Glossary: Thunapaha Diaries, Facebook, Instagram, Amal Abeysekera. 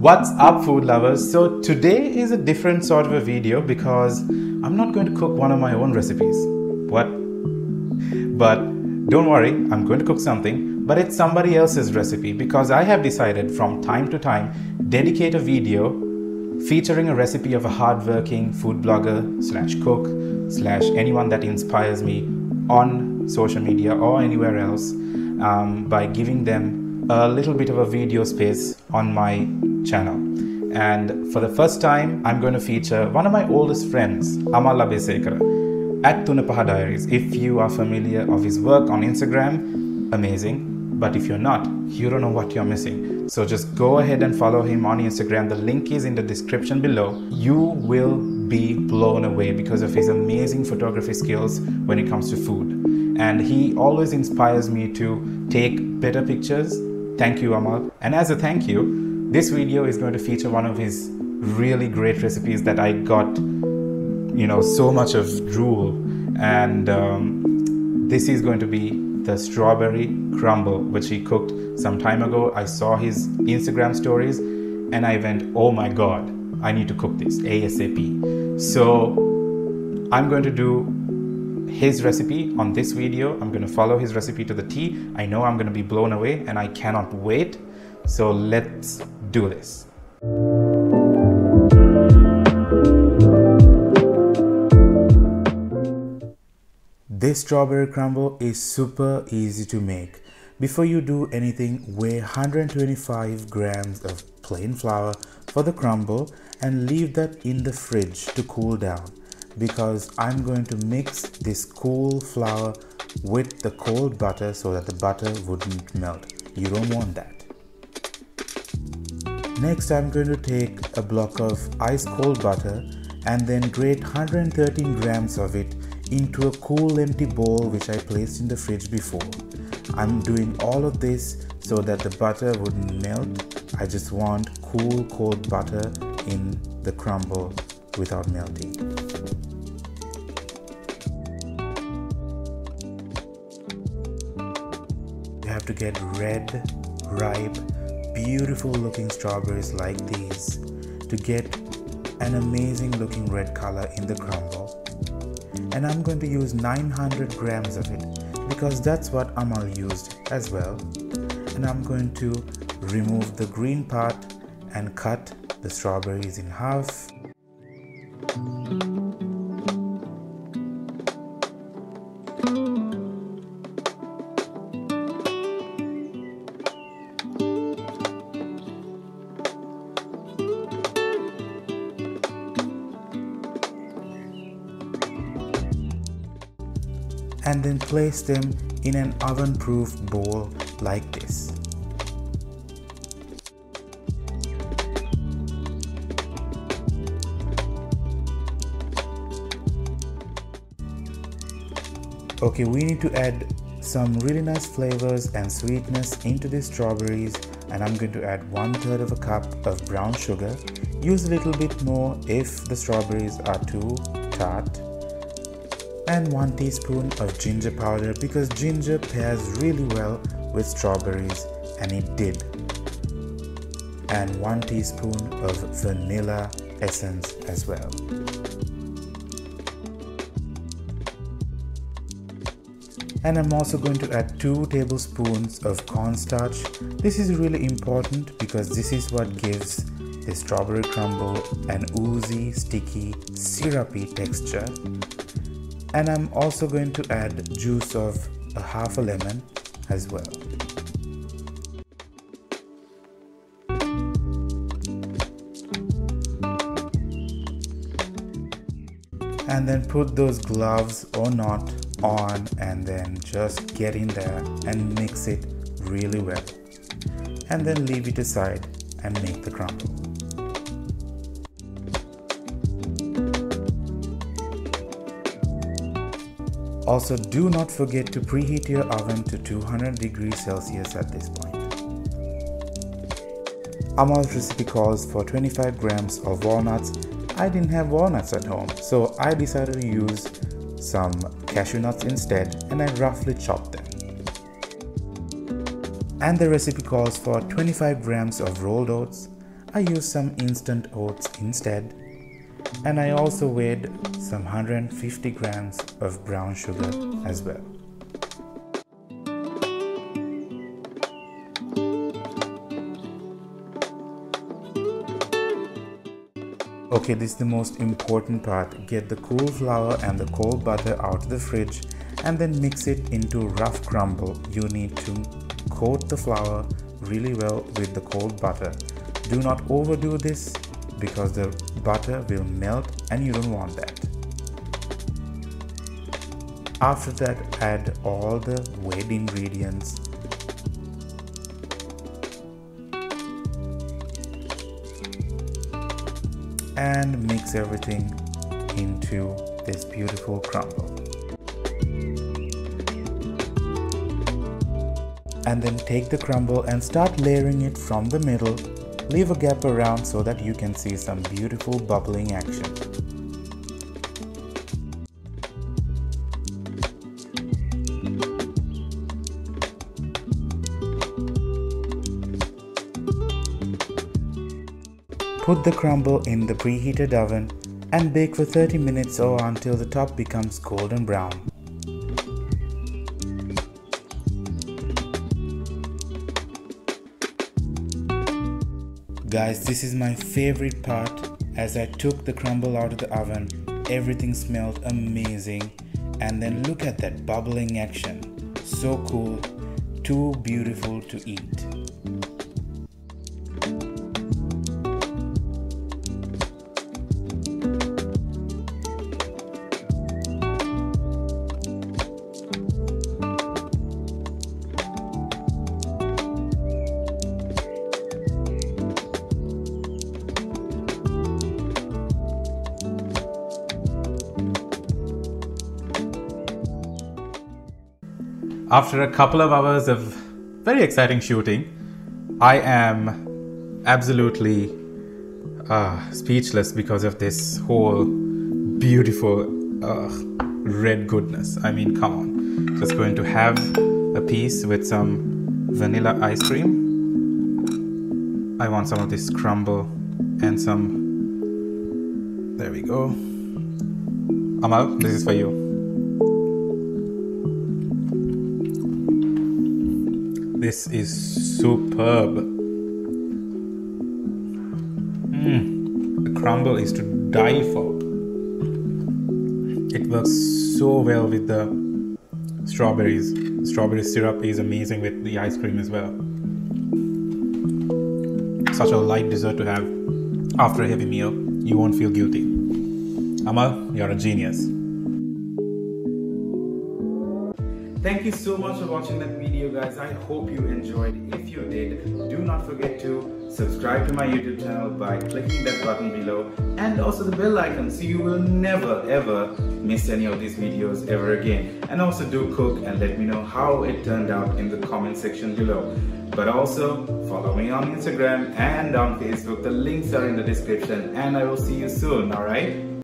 What's up, food lovers? So today is a different sort of a video because I'm not going to cook one of my own recipes. What? But don't worry, I'm going to cook something, but it's somebody else's recipe, because I have decided from time to time dedicate a video featuring a recipe of a hardworking food blogger slash cook slash anyone that inspires me on social media or anywhere else, by giving them a little bit of a video space on my channel. And for the first time, I'm going to feature one of my oldest friends, Amal Abeysekera, at Thunapaha Diaries. If you are familiar of his work on Instagram, amazing. But if you're not, you don't know what you're missing. So just go ahead and follow him on Instagram. The link is in the description below. You will be blown away because of his amazing photography skills when it comes to food. And he always inspires me to take better pictures. Thank you, Amal. And as a thank you, this video is going to feature one of his really great recipes that I got, you know, so much of drool. And this is going to be the strawberry crumble, which he cooked some time ago. I saw his Instagram stories and I went, oh my God, I need to cook this ASAP. So I'm going to do his recipe on this video. I'm going to follow his recipe to the T. I know I'm going to be blown away and I cannot wait. So let's do this. This strawberry crumble is super easy to make. Before you do anything, weigh 125 grams of plain flour for the crumble and leave that in the fridge to cool down, because I'm going to mix this cool flour with the cold butter so that the butter wouldn't melt. You don't want that. Next, I'm going to take a block of ice cold butter and then grate 113 grams of it into a cool empty bowl which I placed in the fridge before. I'm doing all of this so that the butter wouldn't melt. I just want cool cold butter in the crumble without melting. You have to get red, ripe, beautiful looking strawberries like these to get an amazing looking red color in the crumble. And I'm going to use 900 grams of it because that's what Amal used as well. And I'm going to remove the green part and cut the strawberries in half. And then place them in an oven-proof bowl like this. Okay, we need to add some really nice flavors and sweetness into these strawberries, and I'm going to add 1/3 of a cup of brown sugar. Use a little bit more if the strawberries are too tart. And 1 teaspoon of ginger powder, because ginger pairs really well with strawberries, and it did. And 1 teaspoon of vanilla essence as well. And I'm also going to add 2 tablespoons of cornstarch. This is really important because this is what gives the strawberry crumble an oozy, sticky, syrupy texture. And I'm also going to add juice of a half a lemon as well. And then put those gloves or not on and then just get in there and mix it really well. And then leave it aside and make the crumble. Also, do not forget to preheat your oven to 200 degrees Celsius at this point. Amal's recipe calls for 25 grams of walnuts. I didn't have walnuts at home, so I decided to use some cashew nuts instead, and I roughly chopped them. And the recipe calls for 25 grams of rolled oats. I used some instant oats instead, and I also weighed some 150 grams of brown sugar as well. Okay, this is the most important part. Get the cool flour and the cold butter out of the fridge and then mix it into rough crumble. You need to coat the flour really well with the cold butter. Do not overdo this because the butter will melt and you don't want that. After that, add all the wet ingredients. And mix everything into this beautiful crumble. And then take the crumble and start layering it from the middle. Leave a gap around so that you can see some beautiful bubbling action. Put the crumble in the preheated oven and bake for 30 minutes or until the top becomes golden brown. Guys, this is my favorite part. As I took the crumble out of the oven, everything smelled amazing. And then look at that bubbling action. So cool, too beautiful to eat. After a couple of hours of very exciting shooting, I am absolutely speechless because of this whole beautiful red goodness. I mean, come on. Just going to have a piece with some vanilla ice cream. I want some of this crumble and some... There we go. Amal, this is for you. This is superb. The crumble is to die for. It works so well with the strawberries. Strawberry syrup is amazing with the ice cream as well. Such a light dessert to have after a heavy meal. You won't feel guilty. Amal, you're a genius. Thank you so much for watching that video, guys. I hope you enjoyed. If you did, do not forget to subscribe to my YouTube channel by clicking that button below and also the bell icon so you will never ever miss any of these videos ever again. And also do cook and let me know how it turned out in the comment section below. But also follow me on Instagram and on Facebook. The links are in the description and I will see you soon, alright?